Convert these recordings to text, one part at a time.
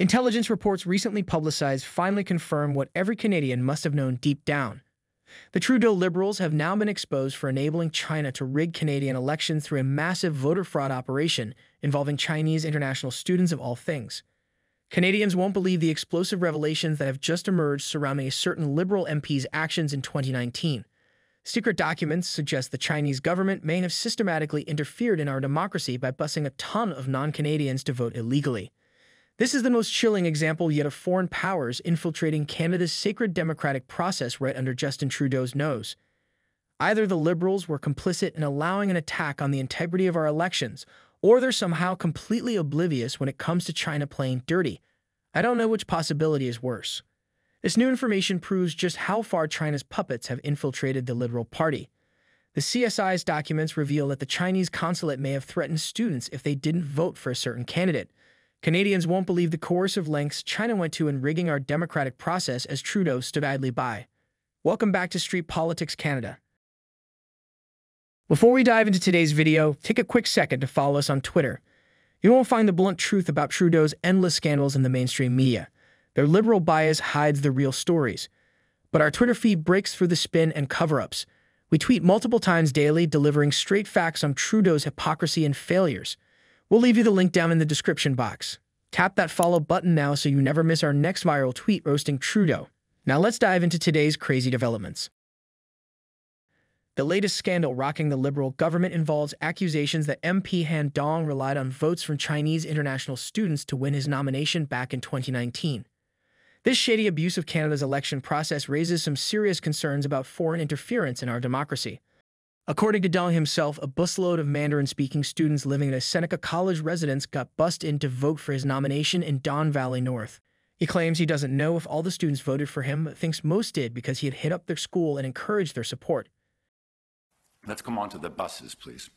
Intelligence reports recently publicized finally confirm what every Canadian must have known deep down. The Trudeau Liberals have now been exposed for enabling China to rig Canadian elections through a massive voter fraud operation involving Chinese international students of all things. Canadians won't believe the explosive revelations that have just emerged surrounding a certain Liberal MP's actions in 2019. Secret documents suggest the Chinese government may have systematically interfered in our democracy by busing a ton of non-Canadians to vote illegally. This is the most chilling example yet of foreign powers infiltrating Canada's sacred democratic process right under Justin Trudeau's nose. Either the Liberals were complicit in allowing an attack on the integrity of our elections, or they're somehow completely oblivious when it comes to China playing dirty. I don't know which possibility is worse. This new information proves just how far China's puppets have infiltrated the Liberal Party. The CSIS documents reveal that the Chinese consulate may have threatened students if they didn't vote for a certain candidate. Canadians won't believe the coercive lengths China went to in rigging our democratic process as Trudeau stood idly by. Welcome back to Street Politics Canada. Before we dive into today's video, take a quick second to follow us on Twitter. You won't find the blunt truth about Trudeau's endless scandals in the mainstream media. Their liberal bias hides the real stories. But our Twitter feed breaks through the spin and cover-ups. We tweet multiple times daily, delivering straight facts on Trudeau's hypocrisy and failures. We'll leave you the link down in the description box. Tap that follow button now so you never miss our next viral tweet roasting Trudeau. Now let's dive into today's crazy developments. The latest scandal rocking the Liberal government involves accusations that MP Han Dong relied on votes from Chinese international students to win his nomination back in 2019. This shady abuse of Canada's election process raises some serious concerns about foreign interference in our democracy. According to Dong himself, a busload of Mandarin-speaking students living at a Seneca College residence got bussed in to vote for his nomination in Don Valley North. He claims he doesn't know if all the students voted for him, but thinks most did because he had hit up their school and encouraged their support. Let's come on to the buses, please.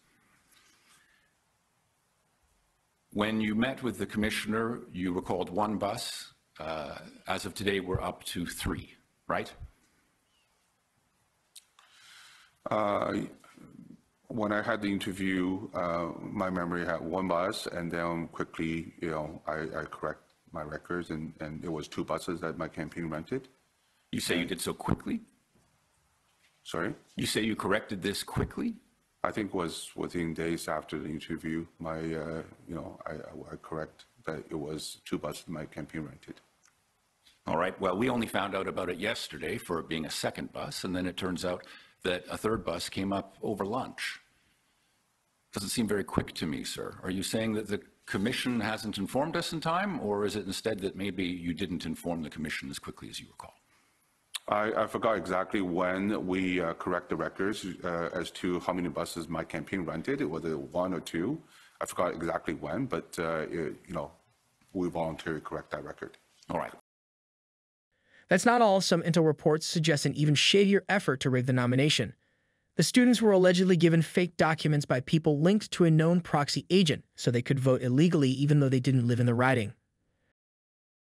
When you met with the commissioner, you recalled one bus. As of today, we're up to 3, right? When I had the interview, my memory had one bus, and then quickly, I correct my records, and it was 2 buses that my campaign rented. You say you did so quickly? Sorry? You say you corrected this quickly? I think it was within days after the interview, my, I correct that it was 2 buses my campaign rented. All right, well, we only found out about it yesterday for it being a second bus, and then it turns out that a third bus came up over lunch. Doesn't seem very quick to me, sir. Are you saying that the Commission hasn't informed us in time, or is it instead that maybe you didn't inform the Commission as quickly as you recall? I forgot exactly when we correct the records as to how many buses my campaign rented, whether 1 or 2. I forgot exactly when, but we voluntarily correct that record. All right. That's not all. Some intel reports suggest an even shadier effort to rig the nomination. The students were allegedly given fake documents by people linked to a known proxy agent, so they could vote illegally even though they didn't live in the riding.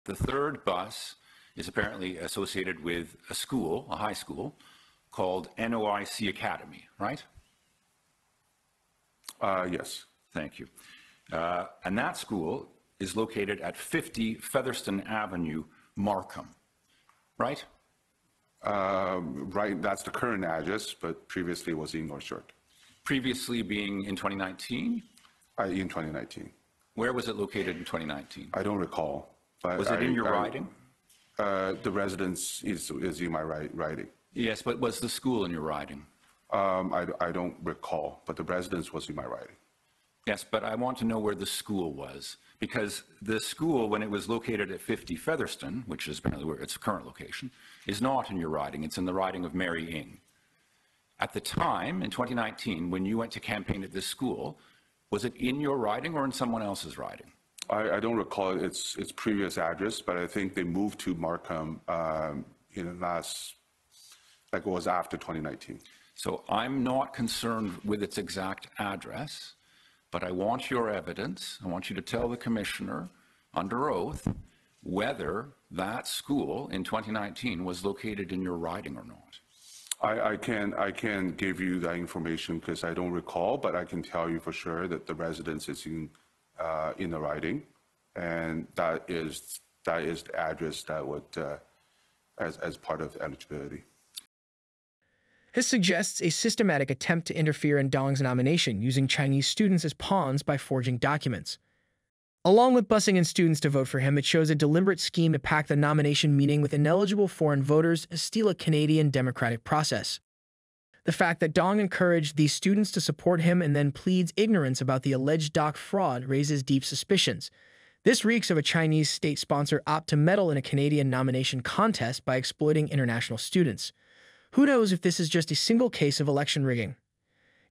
The third bus is apparently associated with a school, a high school, called NOIC Academy, right? Yes. Thank you. And that school is located at 50 Featherston Avenue, Markham. Right? Right, that's the current address, but previously was in North York. Previously being in 2019? In 2019. Where was it located in 2019? I don't recall. But was it in your riding? The residence is in my riding. Yes, but was the school in your riding? I don't recall, but the residence was in my riding. Yes, but I want to know where the school was, because the school, when it was located at 50 Featherston, which is apparently where its current location, is not in your riding. It's in the riding of Mary Ng. At the time, in 2019, when you went to campaign at this school, was it in your riding or in someone else's riding? I don't recall its previous address, but I think they moved to Markham in the last, like it was after 2019. So I'm not concerned with its exact address. But I want your evidence. I want you to tell the commissioner under oath whether that school in 2019 was located in your riding or not. I can give you that information because I don't recall, but I can tell you for sure that the residence is in the riding, and that is that is addressed as part of eligibility. This suggests a systematic attempt to interfere in Dong's nomination using Chinese students as pawns by forging documents. Along with busing in students to vote for him, it shows a deliberate scheme to pack the nomination meeting with ineligible foreign voters and steal a Canadian democratic process. The fact that Dong encouraged these students to support him and then pleads ignorance about the alleged Doc fraud raises deep suspicions. This reeks of a Chinese state sponsor opt to meddle in a Canadian nomination contest by exploiting international students. Who knows if this is just a single case of election rigging?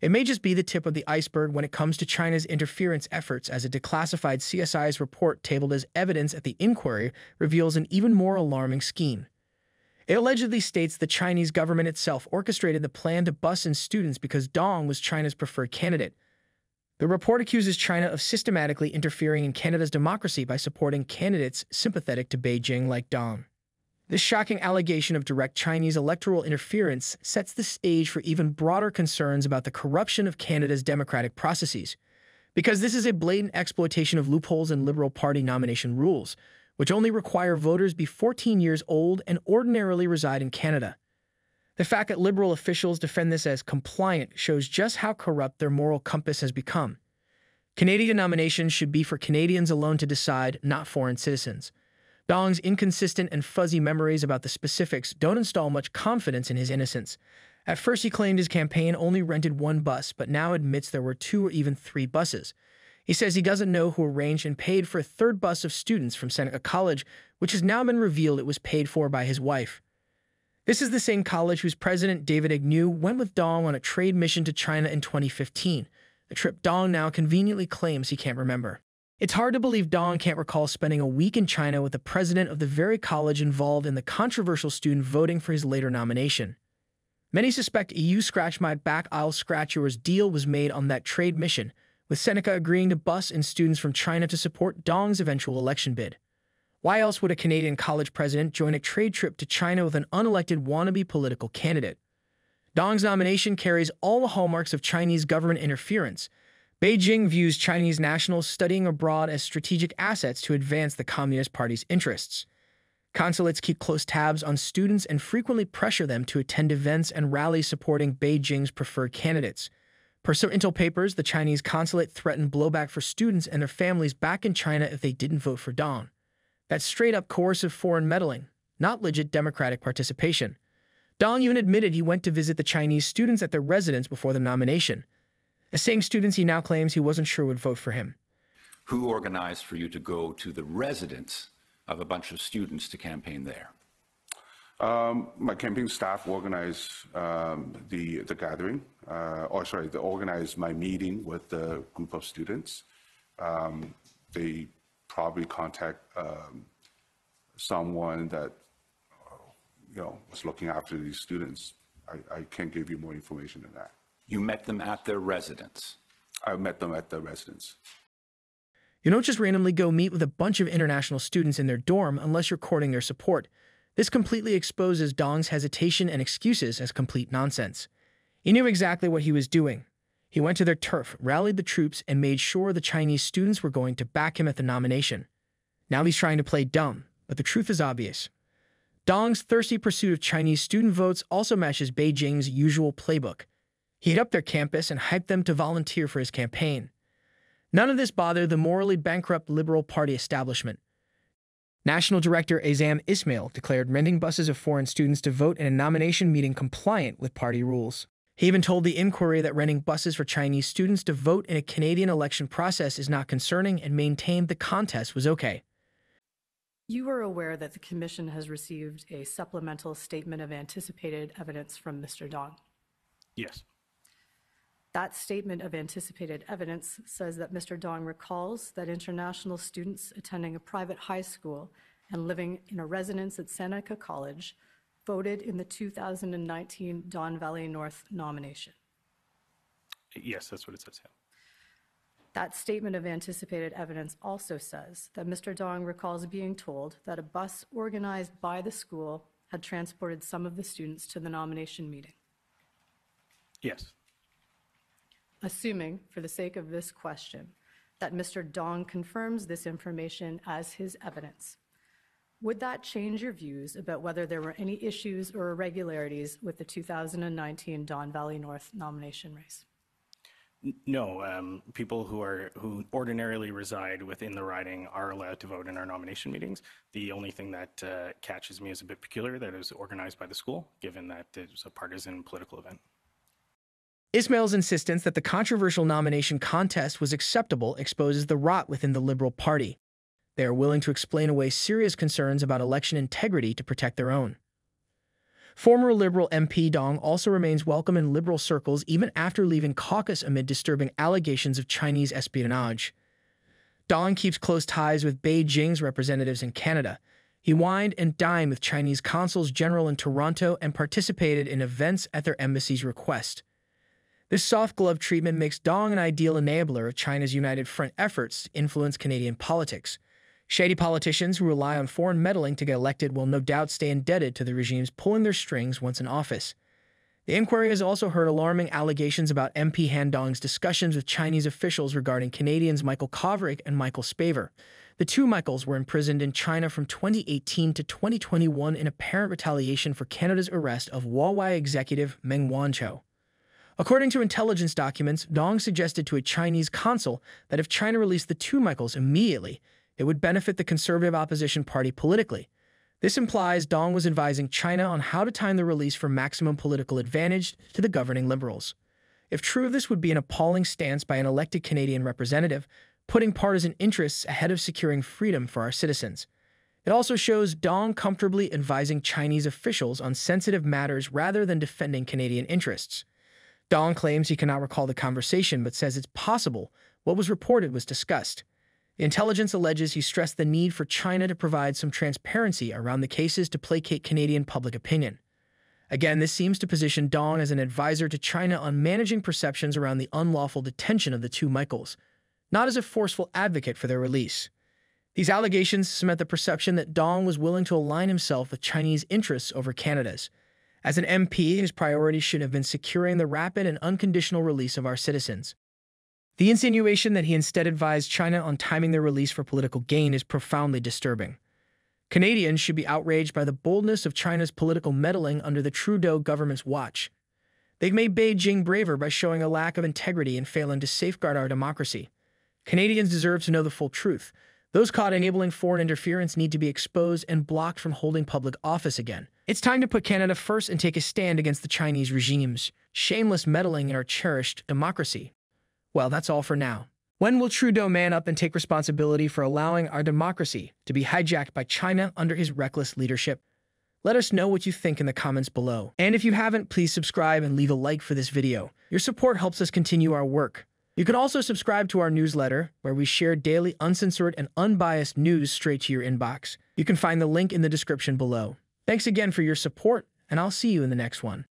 It may just be the tip of the iceberg when it comes to China's interference efforts, as a declassified CSIS report tabled as evidence at the inquiry reveals an even more alarming scheme. It allegedly states the Chinese government itself orchestrated the plan to bus in students because Dong was China's preferred candidate. The report accuses China of systematically interfering in Canada's democracy by supporting candidates sympathetic to Beijing like Dong. This shocking allegation of direct Chinese electoral interference sets the stage for even broader concerns about the corruption of Canada's democratic processes, because this is a blatant exploitation of loopholes in Liberal Party nomination rules, which only require voters be 14 years old and ordinarily reside in Canada. The fact that Liberal officials defend this as compliant shows just how corrupt their moral compass has become. Canadian nominations should be for Canadians alone to decide, not foreign citizens. Dong's inconsistent and fuzzy memories about the specifics don't instill much confidence in his innocence. At first he claimed his campaign only rented one bus, but now admits there were 2 or even 3 buses. He says he doesn't know who arranged and paid for a third bus of students from Seneca College, which has now been revealed it was paid for by his wife. This is the same college whose president, David Agnew, went with Dong on a trade mission to China in 2015, a trip Dong now conveniently claims he can't remember. It's hard to believe Dong can't recall spending a week in China with the president of the very college involved in the controversial student voting for his later nomination. Many suspect EU Scratch My Back Aisle Scratchers deal was made on that trade mission, with Seneca agreeing to bus in students from China to support Dong's eventual election bid. Why else would a Canadian college president join a trade trip to China with an unelected wannabe political candidate? Dong's nomination carries all the hallmarks of Chinese government interference. Beijing views Chinese nationals studying abroad as strategic assets to advance the Communist Party's interests. Consulates keep close tabs on students and frequently pressure them to attend events and rallies supporting Beijing's preferred candidates. Per Intel papers, the Chinese consulate threatened blowback for students and their families back in China if they didn't vote for Dong. That's straight-up coercive foreign meddling, not legit democratic participation. Dong even admitted he went to visit the Chinese students at their residence before the nomination, the same students he now claims he wasn't sure would vote for him. Who organized for you to go to the residence of a bunch of students to campaign there? My campaign staff organized the gathering, they organized my meeting with the group of students. They probably contact someone that was looking after these students. I can't give you more information on that. You met them at their residence? I met them at their residence. You don't just randomly go meet with a bunch of international students in their dorm unless you're courting their support. This completely exposes Dong's hesitation and excuses as complete nonsense. He knew exactly what he was doing. He went to their turf, rallied the troops, and made sure the Chinese students were going to back him at the nomination. Now he's trying to play dumb, but the truth is obvious. Dong's thirsty pursuit of Chinese student votes also matches Beijing's usual playbook. He hit up their campus and hyped them to volunteer for his campaign. None of this bothered the morally bankrupt Liberal Party establishment. National Director Azam Ismail declared renting buses of foreign students to vote in a nomination meeting compliant with party rules. He even told the inquiry that renting buses for Chinese students to vote in a Canadian election process is not concerning and maintained the contest was okay. You are aware that the Commission has received a supplemental statement of anticipated evidence from Mr. Dong? Yes. That statement of anticipated evidence says that Mr. Dong recalls that international students attending a private high school and living in a residence at Seneca College voted in the 2019 Don Valley North nomination. Yes, that's what it says. Yeah. That statement of anticipated evidence also says that Mr. Dong recalls being told that a bus organized by the school had transported some of the students to the nomination meeting. Yes. Assuming, for the sake of this question, that Mr. Dong confirms this information as his evidence, Would that change your views about whether there were any issues or irregularities with the 2019 Don Valley North nomination race? No, people who ordinarily reside within the riding are allowed to vote in our nomination meetings. The only thing that catches me as a bit peculiar that it was organized by the school, given that it was a partisan political event. Ismail's insistence that the controversial nomination contest was acceptable exposes the rot within the Liberal Party. They are willing to explain away serious concerns about election integrity to protect their own. Former Liberal MP Dong also remains welcome in Liberal circles even after leaving caucus amid disturbing allegations of Chinese espionage. Dong keeps close ties with Beijing's representatives in Canada. He wined and dined with Chinese consuls general in Toronto and participated in events at their embassy's request. This soft-glove treatment makes Dong an ideal enabler of China's united front efforts to influence Canadian politics. Shady politicians who rely on foreign meddling to get elected will no doubt stay indebted to the regimes pulling their strings once in office. The inquiry has also heard alarming allegations about MP Han Dong's discussions with Chinese officials regarding Canadians Michael Kovrig and Michael Spavor. The two Michaels were imprisoned in China from 2018 to 2021 in apparent retaliation for Canada's arrest of Huawei executive Meng Wanzhou. According to intelligence documents, Dong suggested to a Chinese consul that if China released the two Michaels immediately, it would benefit the Conservative Opposition Party politically. This implies Dong was advising China on how to time the release for maximum political advantage to the governing Liberals. If true, this would be an appalling stance by an elected Canadian representative, putting partisan interests ahead of securing freedom for our citizens. It also shows Dong comfortably advising Chinese officials on sensitive matters rather than defending Canadian interests. Dong claims he cannot recall the conversation but says it's possible what was reported was discussed. Intelligence alleges he stressed the need for China to provide some transparency around the cases to placate Canadian public opinion. Again, this seems to position Dong as an advisor to China on managing perceptions around the unlawful detention of the two Michaels, not as a forceful advocate for their release. These allegations cement the perception that Dong was willing to align himself with Chinese interests over Canada's. As an MP, his priority should have been securing the rapid and unconditional release of our citizens. The insinuation that he instead advised China on timing their release for political gain is profoundly disturbing. Canadians should be outraged by the boldness of China's political meddling under the Trudeau government's watch. They've made Beijing braver by showing a lack of integrity and failing to safeguard our democracy. Canadians deserve to know the full truth. Those caught enabling foreign interference need to be exposed and blocked from holding public office again. It's time to put Canada first and take a stand against the Chinese regime's shameless meddling in our cherished democracy. Well, that's all for now. When will Trudeau man up and take responsibility for allowing our democracy to be hijacked by China under his reckless leadership? Let us know what you think in the comments below. And if you haven't, please subscribe and leave a like for this video. Your support helps us continue our work. You can also subscribe to our newsletter, where we share daily uncensored and unbiased news straight to your inbox. You can find the link in the description below. Thanks again for your support, and I'll see you in the next one.